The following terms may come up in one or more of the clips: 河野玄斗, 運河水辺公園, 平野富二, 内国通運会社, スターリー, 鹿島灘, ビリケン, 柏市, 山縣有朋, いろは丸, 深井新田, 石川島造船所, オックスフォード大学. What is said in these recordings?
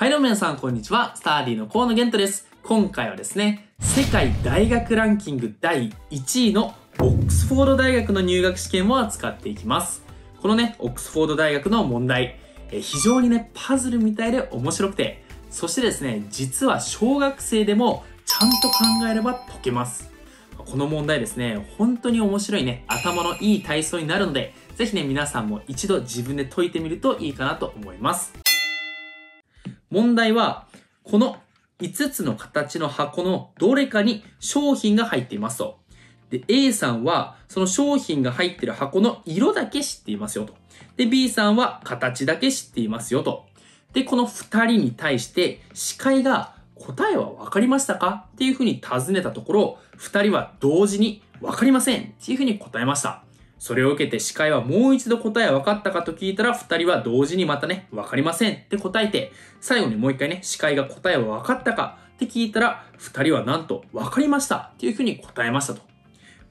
はい、どうも皆さん、こんにちは。スターリーの河野玄斗です。今回はですね、世界大学ランキング第1位のオックスフォード大学の入学試験を扱っていきます。このね、オックスフォード大学の問題、非常にね、パズルみたいで面白くて、そしてですね、実は小学生でもちゃんと考えれば解けます。この問題ですね、本当に面白いね、頭のいい体操になるので、ぜひね、皆さんも一度自分で解いてみるといいかなと思います。問題は、この5つの形の箱のどれかに商品が入っていますと。で、A さんは、その商品が入っている箱の色だけ知っていますよと。で、B さんは形だけ知っていますよと。で、この2人に対して、司会が答えは分かりましたかっていうふうに尋ねたところ、2人は同時に分かりませんっていうふうに答えました。それを受けて司会はもう一度答え分かったかと聞いたら二人は同時にまたね、分かりませんって答えて、最後にもう一回ね、司会が答えは分かったかって聞いたら二人はなんと分かりましたっていうふうに答えましたと。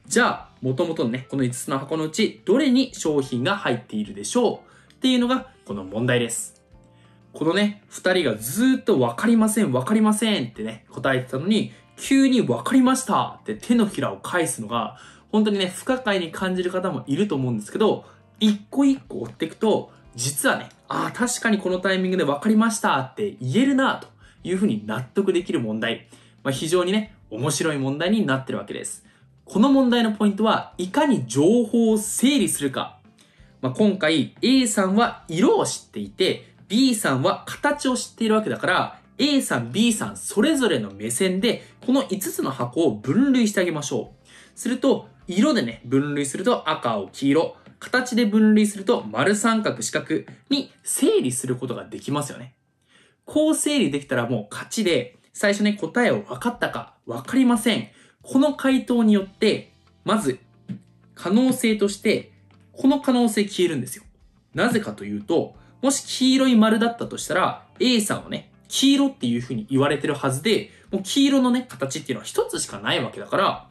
じゃあ、元々のね、この5つの箱のうちどれに商品が入っているでしょうっていうのがこの問題です。このね、二人がずーっと分かりません、分かりませんってね、答えてたのに、急に分かりましたって手のひらを返すのが、本当にね、不可解に感じる方もいると思うんですけど、一個一個追っていくと、実はね、ああ、確かにこのタイミングで分かりましたって言えるなというふうに納得できる問題。非常にね、面白い問題になってるわけです。この問題のポイントは、いかに情報を整理するか。今回、A さんは色を知っていて、B さんは形を知っているわけだから、A さん、B さん、それぞれの目線で、この5つの箱を分類してあげましょう。すると、色でね、分類すると赤を黄色、形で分類すると丸三角四角に整理することができますよね。こう整理できたらもう勝ちで、最初ね、答えを分かったか分かりません。この回答によって、まず、可能性として、この可能性消えるんですよ。なぜかというと、もし黄色い丸だったとしたら、A さんはね、黄色っていう風に言われてるはずで、もう黄色のね、形っていうのは一つしかないわけだから、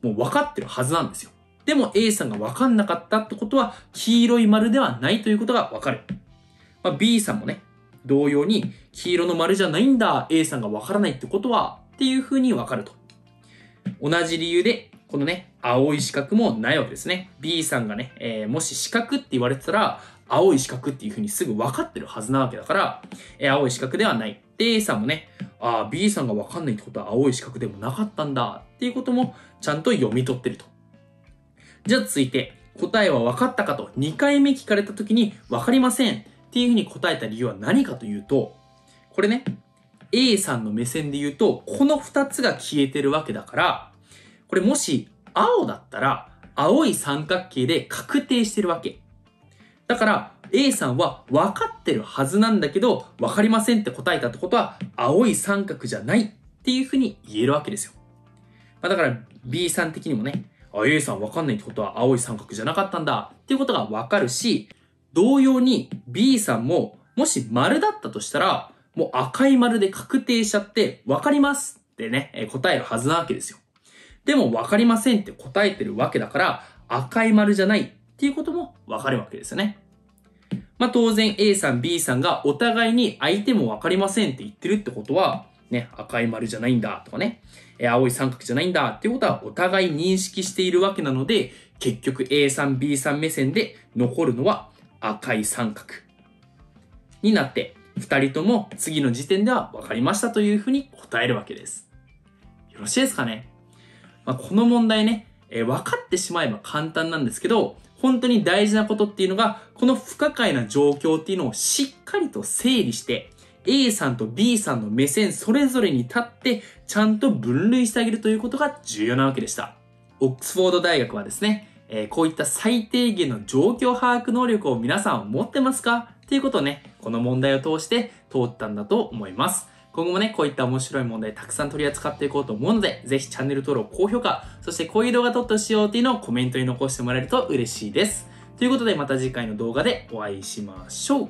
もう分かってるはずなんですよ。でも A さんが分かんなかったってことは、黄色い丸ではないということが分かる。B さんもね、同様に、黄色の丸じゃないんだ、A さんが分からないってことは、っていう風に分かると。同じ理由で、このね、青い四角もないわけですね。B さんがね、もし四角って言われてたら、青い四角っていう風にすぐ分かってるはずなわけだから、青い四角ではない。で、A さんもね、ああ、B さんが分かんないってことは青い四角でもなかったんだっていうこともちゃんと読み取ってると。じゃあ続いて、答えは分かったかと2回目聞かれた時に分かりませんっていうふうに答えた理由は何かというと、これね、A さんの目線で言うと、この2つが消えてるわけだから、これもし青だったら青い三角形で確定してるわけ。だから、A さんは分かってるはずなんだけど、分かりませんって答えたってことは、青い三角じゃないっていうふうに言えるわけですよ。だから B さん的にもね、A さん分かんないってことは青い三角じゃなかったんだっていうことが分かるし、同様に B さんも、もし丸だったとしたら、もう赤い丸で確定しちゃって、分かりますってね、答えるはずなわけですよ。でも分かりませんって答えてるわけだから、赤い丸じゃないっていうことも分かるわけですよね。当然 A さん B さんがお互いに相手も分かりませんって言ってるってことは、ね、赤い丸じゃないんだとかね、青い三角じゃないんだっていうことはお互い認識しているわけなので、結局 A さん B さん目線で残るのは赤い三角になって、二人とも次の時点では分かりましたというふうに答えるわけです。よろしいですかね？この問題ね、分かってしまえば簡単なんですけど、本当に大事なことっていうのが、この不可解な状況っていうのをしっかりと整理して、A さんと B さんの目線それぞれに立って、ちゃんと分類してあげるということが重要なわけでした。オックスフォード大学はですね、こういった最低限の状況把握能力を皆さん持ってますかっていうことをね、この問題を通して通ったんだと思います。今後もね、こういった面白い問題たくさん取り扱っていこうと思うので、ぜひチャンネル登録、高評価、そしてこういう動画撮ってほしいよっていうのをコメントに残してもらえると嬉しいです。ということでまた次回の動画でお会いしましょう。